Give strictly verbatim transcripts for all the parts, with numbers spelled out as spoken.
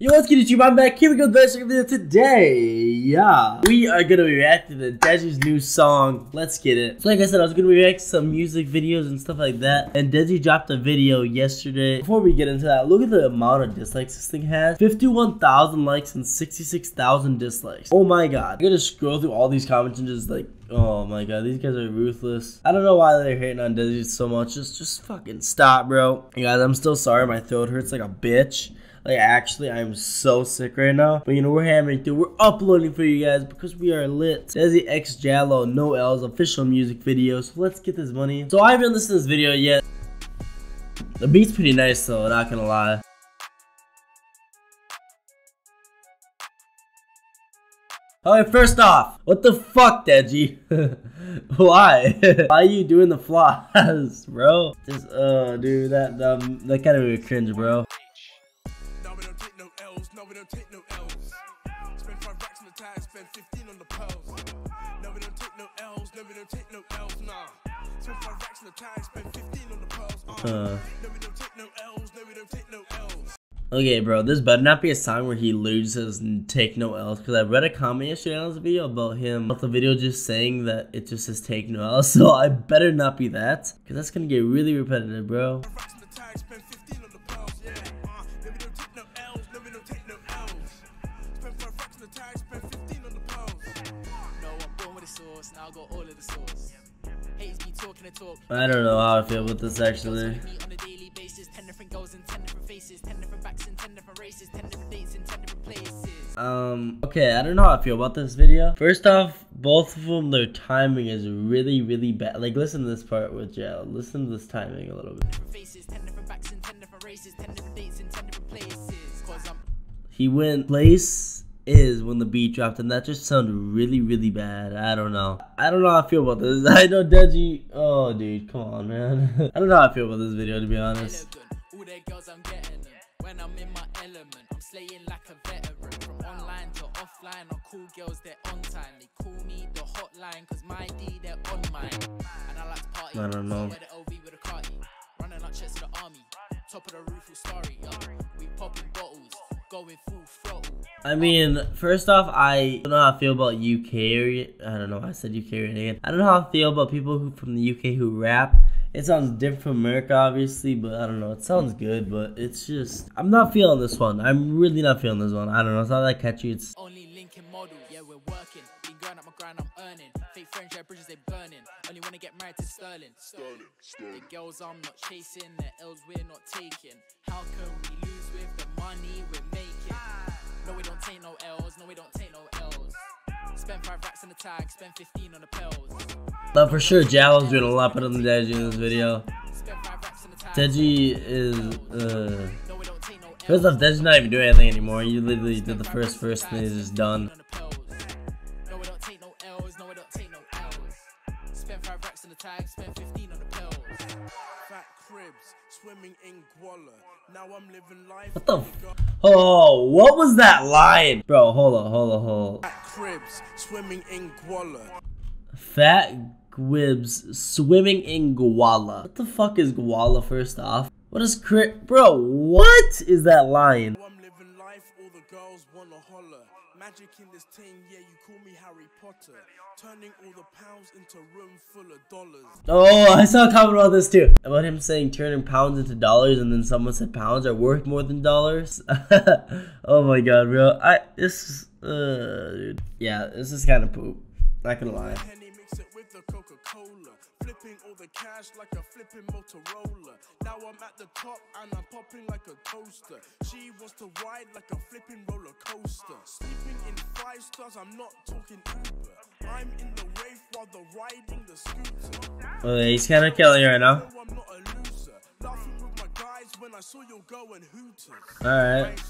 Yo, what's good YouTube? I'm back. Here we go with the best video today. Yeah, we are gonna be reacting to Deji's new song. Let's get it. So like I said, I was gonna be reacting to some music videos and stuff like that. And Deji dropped a video yesterday. Before we get into that, look at the amount of dislikes this thing has: fifty-one thousand likes and sixty-six thousand dislikes. Oh my god! I'm gonna scroll through all these comments and just like, oh my god, these guys are ruthless. I don't know why they're hating on Deji so much. Just, just fucking stop, bro. You guys, I'm still sorry. My throat hurts like a bitch. Like, actually, I'm so sick right now. But, you know, we're hammering through. We're uploading for you guys because we are lit. Desi X Jallow, No L's, official music video. So, let's get this money. So, I haven't listened to this video yet. The beat's pretty nice, though, not gonna lie. Alright, first off, what the fuck, Deji? Why? Why are you doing the flaws, bro? Just, oh, dude, that, um, that kind of really cringe, bro. No, we don't take no L's. Spend five racks on the tag, spend fifteen on the pearls. No, we don't take no L's. No, we don't take no L's. Nah. Spend five racks on the tag, spend fifteen on the pearls. No, we don't take no L's. No, we don't take no L's. Okay, bro, this better not be a sign where he loses and take no L's, because I read a comment yesterday on this video about him, about the video just saying that it just says take no L's, so I better not be that, because that's gonna get really repetitive, bro. I don't know how I feel about this actually. Um, okay, I don't know how I feel about this video. First off, both of them, their timing is really, really bad. Like, listen to this part with Jallow. Listen to this timing a little bit. He went place is when the beat dropped, and that just sounded really, really bad. I don't know. I don't know how I feel about this. I know Deji. Oh, dude, come on, man. I don't know how I feel about this video, to be honest. All their girls, I'm getting them. When I'm in my element, I'm slaying like a veteran. From online to offline, I call girls, they're on time. They call me the hotline, cause my D, they're on mine. And I like to party. I don't know. Running out checks to the army. Top of the roof, full story. We popping bottles. I mean, first off, I don't know how I feel about U K. I don't know why I said U K again. I don't know how I feel about people who from the U K who rap. It sounds different from America, obviously, but I don't know. It sounds good, but it's just, I'm not feeling this one. I'm really not feeling this one. I don't know. It's not that catchy. It's only Lincoln model. Yeah, we're working. Been grinding up my grind. I'm earning. Fake friends, yeah, bridges they burning. Only wanna get married to Sterling. Sterling. Sterling. The girls I'm not chasing. The L's we're not taking. How can we lose with the money we're making? No, we don't take no L's. No, we don't take no L's. Spend five racks on the tag. Spend fifteen on the pills. But for sure, Jallow's doing a lot better than Deji in this video. Deji is, uh... first off, Deji's not even doing anything anymore. You literally did the first verse and he's just done. What the f- oh, what was that line? Bro, hold on, hold on, hold on. Fat cribs swimming in guala. Fat cribs swimming in guala. What the fuck is guala, first off? What is crib? Bro, what is that line? I'm living life, all the girls wanna holler. Magic in this thing, yeah, you call me Harry Potter. Turning all the pounds into room full of dollars. Oh, I saw a comment about this too. About him saying turning pounds into dollars, and then someone said pounds are worth more than dollars. Oh my god, bro. I, this is, uh, dude. Yeah, this is kind of poop. Not gonna lie. Flipping all the cash like a flipping Motorola. Now I'm at the top and I'm popping like a toaster. She was to ride like a flipping roller coaster. Sleeping in five stars, I'm not talking Uber. I'm in the wave while the riding the scooter. Oh, he's kind of killing you right now. No, I'm not a loser. Laughing with my guys when I saw you go and hooters. Alright.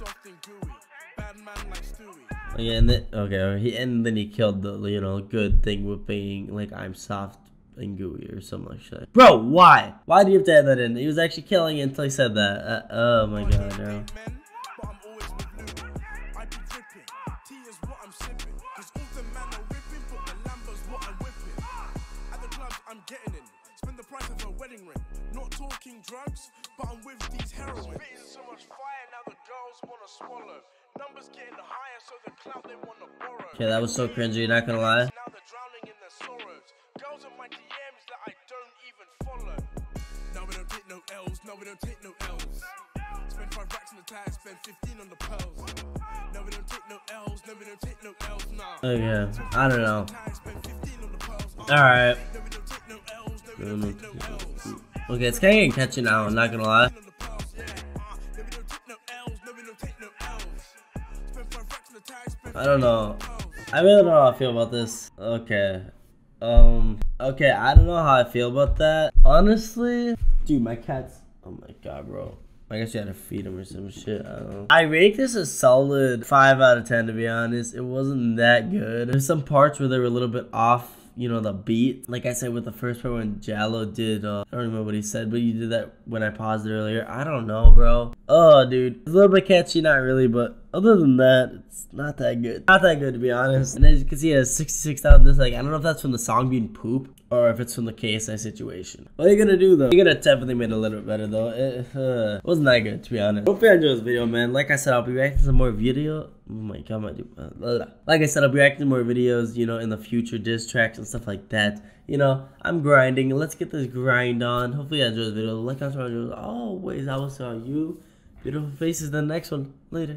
Bad man like Stewie. Yeah, and then, okay, he, and then he killed the, you know, good thing with being like, I'm soft and gooey or something like that. Bro, why? Why do you have to add that in? He was actually killing it until he said that. Uh, oh my god, no. Not talking drugs, but I'm with these heroin. So much fire now the girls Okay, that was so cringy, you're not gonna lie. Okay, I don't know. Alright. Okay, it's kind of getting catchy now, I'm not gonna lie. I don't know. I really don't know how I feel about this. Okay. Um. Okay, I don't know how I feel about that. Honestly. Dude, my cat's. Oh my god, bro. I guess you had to feed him or some shit. I don't know. I rate this a solid five out of ten, to be honest. It wasn't that good. There's some parts where they were a little bit off, you know, the beat. Like I said with the first part when Jallow did, uh, I don't remember what he said, but you did that when I paused it earlier. I don't know, bro. Oh, dude. It's a little bit catchy, not really, but other than that, it's not that good. Not that good, to be honest. And as you can see, it has sixty-six thousand dislikes. I don't know if that's from the song being poop or if it's from the K S I situation. What are you gonna do, though? You're gonna definitely make it a little bit better, though. It uh, wasn't that good, to be honest. Hope you enjoyed this video, man. Like I said, I'll be reacting to some more video. Oh my god, my dude. Like I said, I'll be reacting to more videos, you know, in the future, diss tracks and stuff like that. You know, I'm grinding. Let's get this grind on. Hopefully, you enjoyed this video. Like, comment, subscribe. Always, I will see you. Beautiful faces. The next one. Later.